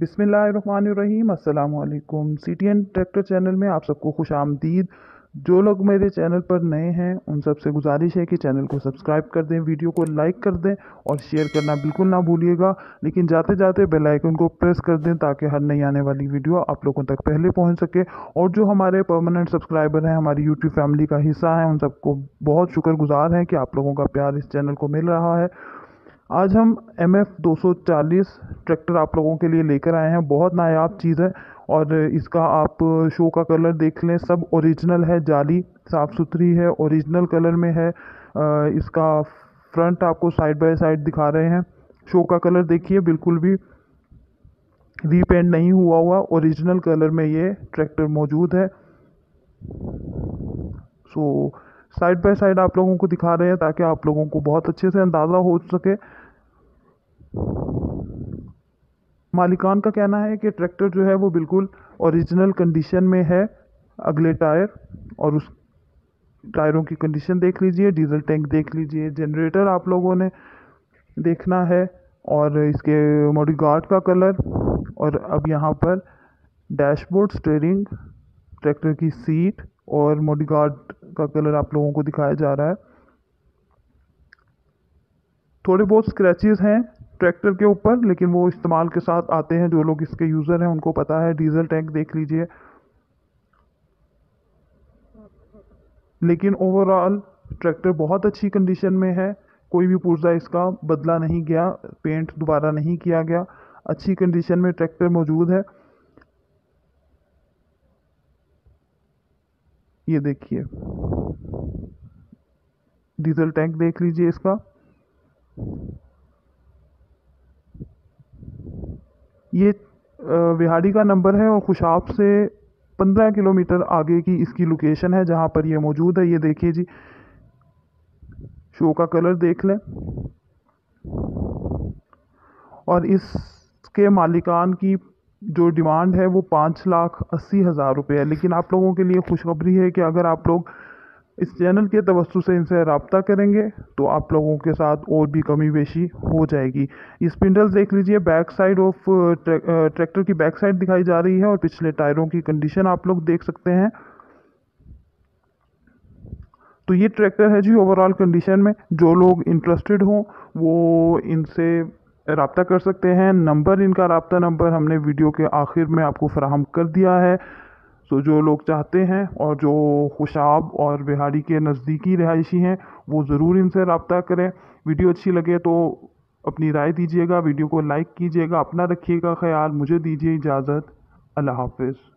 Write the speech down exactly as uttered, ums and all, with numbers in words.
बिस्मिल्लाहिर्रहमानिर्रहीम, अस्सलाम वालेकुम। सीटीएन ट्रैक्टर चैनल में आप सबको खुशामदीद। जो लोग मेरे चैनल पर नए हैं उन सब से गुजारिश है कि चैनल को सब्सक्राइब कर दें, वीडियो को लाइक कर दें और शेयर करना बिल्कुल ना भूलिएगा। लेकिन जाते जाते बेल आइकन को प्रेस कर दें ताकि हर नई आने वाली वीडियो आप लोगों तक पहले पहुंच सके। और जो हमारे परमानेंट सब्सक्राइबर हैं, हमारी यूट्यूब फैमिली का हिस्सा है, उन सबको बहुत शुक्रगुजार हैं कि आप लोगों का प्यार इस चैनल को मिल रहा है। आज हम एम एफ ट्रैक्टर आप लोगों के लिए लेकर आए हैं। बहुत नायाब चीज़ है और इसका आप शो का कलर देख लें, सब ओरिजिनल है, जाली साफ़ सुथरी है, ओरिजिनल कलर में है। इसका फ्रंट आपको साइड बाय साइड दिखा रहे हैं। शो का कलर देखिए, बिल्कुल भी रीपेंट नहीं हुआ हुआ, ओरिजिनल कलर में ये ट्रैक्टर मौजूद है। सो साइड बाय साइड आप लोगों को दिखा रहे हैं ताकि आप लोगों को बहुत अच्छे से अंदाज़ा हो सके। मालिकान का कहना है कि ट्रैक्टर जो है वो बिल्कुल ओरिजिनल कंडीशन में है। अगले टायर और उस टायरों की कंडीशन देख लीजिए, डीजल टैंक देख लीजिए, जनरेटर आप लोगों ने देखना है और इसके बॉडीगार्ड का कलर। और अब यहाँ पर डैशबोर्ड, स्टीयरिंग, ट्रैक्टर की सीट और बॉडीगार्ड का कलर आप लोगों को दिखाया जा रहा है। थोड़े बहुत स्क्रैचेस हैं ट्रैक्टर के ऊपर, लेकिन वो इस्तेमाल के साथ आते हैं। जो लोग इसके यूज़र हैं उनको पता है। डीजल टैंक देख लीजिए। लेकिन ओवरऑल ट्रैक्टर बहुत अच्छी कंडीशन में है, कोई भी पुर्जा इसका बदला नहीं गया, पेंट दोबारा नहीं किया गया, अच्छी कंडीशन में ट्रैक्टर मौजूद है। ये देखिए, डीजल टैंक देख लीजिए इसका। ये वेहाड़ी का नंबर है और खुशाब से पंद्रह किलोमीटर आगे की इसकी लोकेशन है जहाँ पर ये मौजूद है। ये देखिए जी, शो का कलर देख लें। और इसके मालिकान की जो डिमांड है वो पाँच लाख अस्सी हज़ार रुपये है। लेकिन आप लोगों के लिए खुशखबरी है कि अगर आप लोग इस चैनल के तवस्सुल से इनसे रब्ता करेंगे तो आप लोगों के साथ और भी कमी बेशी हो जाएगी। स्पिंडल्स देख लीजिए, बैक साइड ऑफ ट्रैक्टर की बैक साइड दिखाई जा रही है और पिछले टायरों की कंडीशन आप लोग देख सकते हैं। तो ये ट्रैक्टर है जी ओवरऑल कंडीशन में। जो लोग इंटरेस्टेड हों वो इनसे रब्ता कर सकते हैं। नंबर, इनका रब्ता नंबर हमने वीडियो के आखिर में आपको फराहम कर दिया है। सो जो लोग चाहते हैं और जो खुशाब और वेहाड़ी के नज़दीकी रिहायशी हैं वो ज़रूर इनसे रब्ता करें। वीडियो अच्छी लगे तो अपनी राय दीजिएगा, वीडियो को लाइक कीजिएगा। अपना रखिएगा ख्याल, मुझे दीजिए इजाज़त। अल्लाह हाफिज़।